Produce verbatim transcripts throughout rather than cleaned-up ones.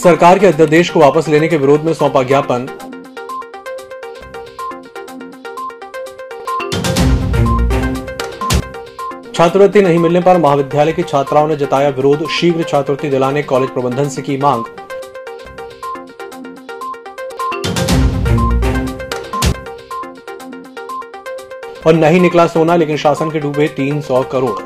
सरकार के अध्यादेश को वापस लेने के विरोध में सौंपा ज्ञापन। छात्रवृत्ति नहीं मिलने पर महाविद्यालय की छात्राओं ने जताया विरोध, शीघ्र छात्रवृत्ति दिलाने कॉलेज प्रबंधन से की मांग। और नहीं निकला सोना, लेकिन शासन के डूबे तीन सौ करोड़।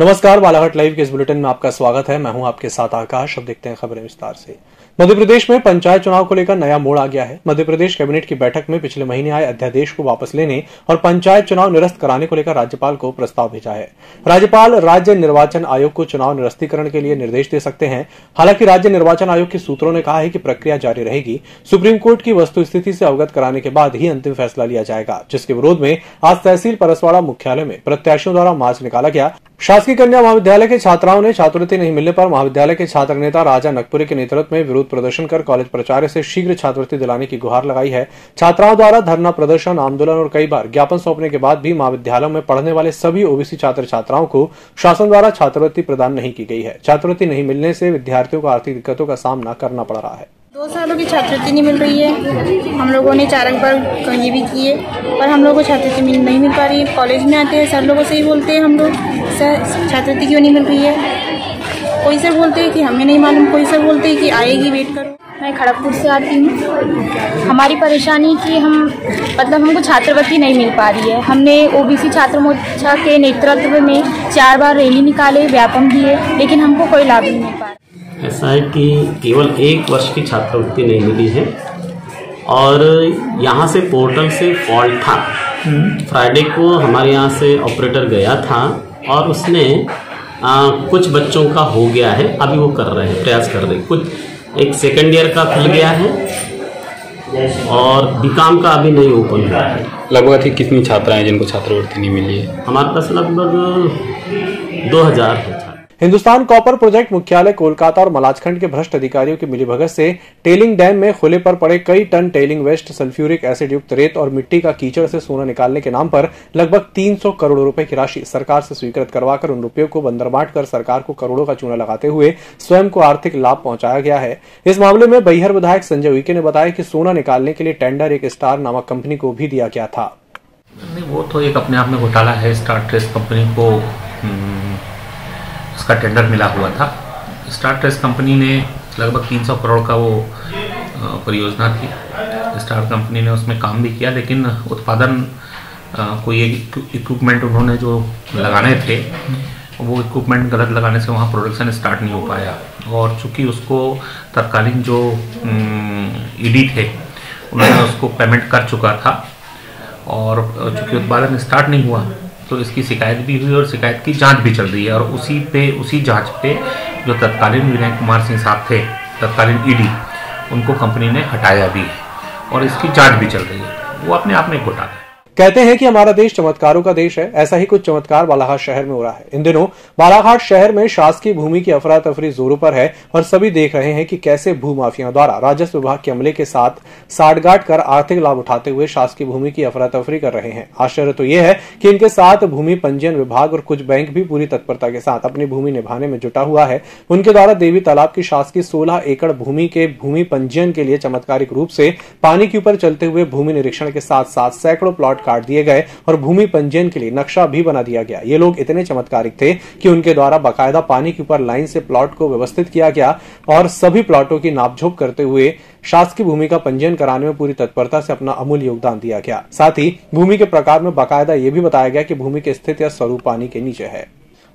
नमस्कार, बालाघाट लाइव के इस बुलेटिन में आपका स्वागत है। मैं हूं आपके साथ आकाश। अब देखते हैं खबरें विस्तार से। मध्य प्रदेश में पंचायत चुनाव को लेकर नया मोड़ आ गया है। मध्य प्रदेश कैबिनेट की बैठक में पिछले महीने आए अध्यादेश को वापस लेने और पंचायत चुनाव निरस्त कराने को लेकर राज्यपाल को प्रस्ताव भेजा है। राज्यपाल राज्य निर्वाचन आयोग को चुनाव निरस्तीकरण के लिए निर्देश दे सकते हैं। हालांकि राज्य निर्वाचन आयोग के सूत्रों ने कहा है कि प्रक्रिया जारी रहेगी। सुप्रीम कोर्ट की वस्तुस्थिति से अवगत कराने के बाद ही अंतिम फैसला लिया जाएगा, जिसके विरोध में आज तहसील परसवाड़ा मुख्यालय में प्रत्याशियों द्वारा मार्च निकाला गया। शासकीय कन्या महाविद्यालय के छात्राओं ने छात्रवृत्ति नहीं मिलने पर महाविद्यालय के छात्र नेता राजा नगपुर के नेतृत्व में विरोध प्रदर्शन कर कॉलेज प्राचार्य से शीघ्र छात्रवृत्ति दिलाने की गुहार लगाई है। छात्राओं द्वारा धरना, प्रदर्शन, आंदोलन और कई बार ज्ञापन सौंपने के बाद भी महाविद्यालयों में पढ़ने वाले सभी ओबीसी छात्र छात्राओं को शासन द्वारा छात्रवृत्ति प्रदान नहीं की गई है। छात्रवृत्ति नहीं मिलने से विद्यार्थियों को आर्थिक दिक्कतों का सामना करना पड़ रहा है। दो सालों की छात्रवृत्ति नहीं मिल रही है। हम लोगों ने चार बार ये भी किए पर हम लोगों को छात्रवृत्ति नहीं मिल पा रही है। कॉलेज में आते हैं, सर लोगों से ही बोलते हैं हम लोग, सर छात्रवृत्ति क्यों नहीं मिल रही है। कोई सर बोलते हैं कि हमें नहीं मालूम, कोई सर बोलते हैं कि आएगी, वेट करो। मैं खड़गपुर से आती हूँ। हमारी परेशानी कि हम मतलब हमको छात्रवृत्ति नहीं मिल पा रही है। हमने ओबीसी छात्र मोर्चा के नेतृत्व में चार बार रैली निकाले, व्यापम दिए, लेकिन हमको कोई लाभ नहीं मिल पा रहा। ऐसा है कि केवल एक वर्ष की छात्रवृत्ति नहीं मिली है और यहाँ से पोर्टल से फॉल्ट था। फ्राइडे को हमारे यहाँ से ऑपरेटर गया था और उसने आ, कुछ बच्चों का हो गया है। अभी वो कर रहे हैं, प्रयास कर रहे हैं। कुछ एक सेकेंड ईयर का खुल गया है और बीकॉम का अभी नहीं ओपन हुआ है। लगभग ठीक कितनी छात्राएं जिनको छात्रवृत्ति नहीं मिली है? हमारे पास लगभग दो हज़ार है। हिंदुस्तान कॉपर प्रोजेक्ट मुख्यालय कोलकाता और मलाजखंड के भ्रष्ट अधिकारियों की मिलीभगत से टेलिंग डैम में खुले पर पड़े कई ton tailing waste, sulphuric acid युक्त रेत और मिट्टी का कीचड़ से सोना निकालने के नाम पर लगभग तीन सौ करोड़ रुपए की राशि सरकार से स्वीकृत करवाकर उन रुपयों को बंदरबांट कर सरकार को करोड़ों का चूना लगाते हुए स्वयं को आर्थिक लाभ पहुंचाया गया है। इस मामले में बैहर विधायक संजय उइके ने बताया कि सोना निकालने के लिए टेंडर एक स्टार नामक कंपनी को भी दिया गया था। वो तो एक अपने आप में घोटाला है। स्टार ट्रेस कंपनी को उसका टेंडर मिला हुआ था। स्टार ट्रेस कंपनी ने लगभग तीन सौ करोड़ का वो परियोजना थी। स्टार कंपनी ने उसमें काम भी किया, लेकिन उत्पादन कोई एक इक्विपमेंट उन्होंने जो लगाने थे वो इक्विपमेंट गलत लगाने से वहाँ प्रोडक्शन स्टार्ट नहीं हो पाया। और चूँकि उसको तत्कालीन जो ईडी थे उन्होंने उसको पेमेंट कर चुका था और चूँकि उत्पादन स्टार्ट नहीं हुआ तो इसकी शिकायत भी हुई और शिकायत की जांच भी चल रही है। और उसी पे उसी जांच पे जो तत्कालीन विनय कुमार सिंह साहब थे, तत्कालीन ईडी, उनको कंपनी ने हटाया भी है और इसकी जांच भी चल रही है। वो अपने आप में घोटाला है। कहते हैं कि हमारा देश चमत्कारों का देश है। ऐसा ही कुछ चमत्कार बालाघाट शहर में हो रहा है। इन दिनों बालाघाट शहर में शासकीय भूमि की अफरा तफरी जोरों पर है और सभी देख रहे हैं कि कैसे भूमाफियाओं द्वारा राजस्व विभाग के अमले के साथ साठगांठ कर आर्थिक लाभ उठाते हुए शासकीय भूमि की अफरा तफरी कर रहे हैं। आश्चर्य तो ये है कि इनके साथ भूमि पंजीयन विभाग और कुछ बैंक भी पूरी तत्परता के साथ अपनी भूमि निभाने में जुटा हुआ है। उनके द्वारा देवी तालाब की शासकीय सोलह एकड़ भूमि के भूमि पंजीयन के लिए चमत्कारिक रूप से पानी के ऊपर चलते हुए भूमि निरीक्षण के साथ साथ सैकड़ों प्लॉट काट दिए गए और भूमि पंजीयन के लिए नक्शा भी बना दिया गया। ये लोग इतने चमत्कारिक थे कि उनके द्वारा बाकायदा पानी के ऊपर लाइन से प्लॉट को व्यवस्थित किया गया और सभी प्लॉटों की नापझोंक करते हुए शासकीय भूमि का पंजीयन कराने में पूरी तत्परता से अपना अमूल्य योगदान दिया गया। साथ ही भूमि के प्रकार में बाकायदा ये भी बताया गया कि भूमि की स्थिति या स्वरूप पानी के नीचे है।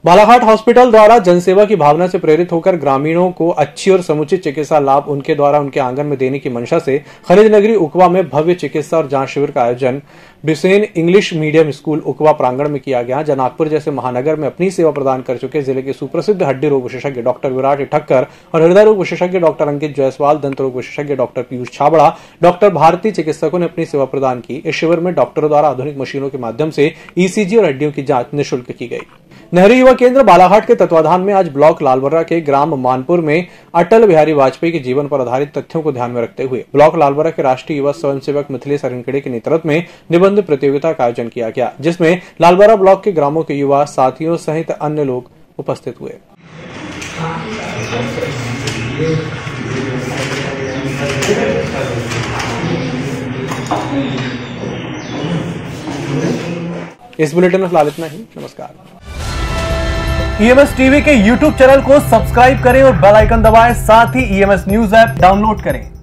बालाघाट हॉस्पिटल द्वारा जनसेवा की भावना से प्रेरित होकर ग्रामीणों को अच्छी और समुचित चिकित्सा लाभ उनके द्वारा उनके आंगन में देने की मंशा से खनिज नगरी उकवा में भव्य चिकित्सा और जांच शिविर का आयोजन Bisen English medium school Ukwa प्रांगण में किया गया। जनाकपुर जैसे महानगर में अपनी सेवा प्रदान कर चुके जिले के सुप्रसिद्ध हड्डी रोग विशेषज्ञ डॉक्टर विराट ठक्कर और हृदय रोग विशेषज्ञ डॉक्टर अंकित जयसवाल, दंत रोग विशेषज्ञ डॉक्टर पीयूष छाबड़ा, डॉक्टर भारती चिकित्सकों ने अपनी सेवा प्रदान की। इस शिविर में डॉक्टरों द्वारा आधुनिक मशीनों के माध्यम से ईसीजी और हड्डियों की जांच निःशुल्क की गई। नेहरी युवा केंद्र बालाघाट के तत्वाधान में आज ब्लॉक लालबरा के ग्राम मानपुर में अटल बिहारी वाजपेयी के जीवन पर आधारित तथ्यों को ध्यान में रखते हुए ब्लॉक लालबरा के राष्ट्रीय युवा स्वयंसेवक मिथिले सरंगड़े के नेतृत्व में निबंध प्रतियोगिता का आयोजन किया गया, जिसमें लालबरा ब्लॉक के ग्रामों के युवा साथियों सहित अन्य लोग उपस्थित हुए। इस बुलेटिन में फिलहाल इतना ही, नमस्कार। ईएमएस टीवी के यूट्यूब चैनल को सब्सक्राइब करें और बेल आइकन दबाएं, साथ ही ईएमएस न्यूज ऐप डाउनलोड करें।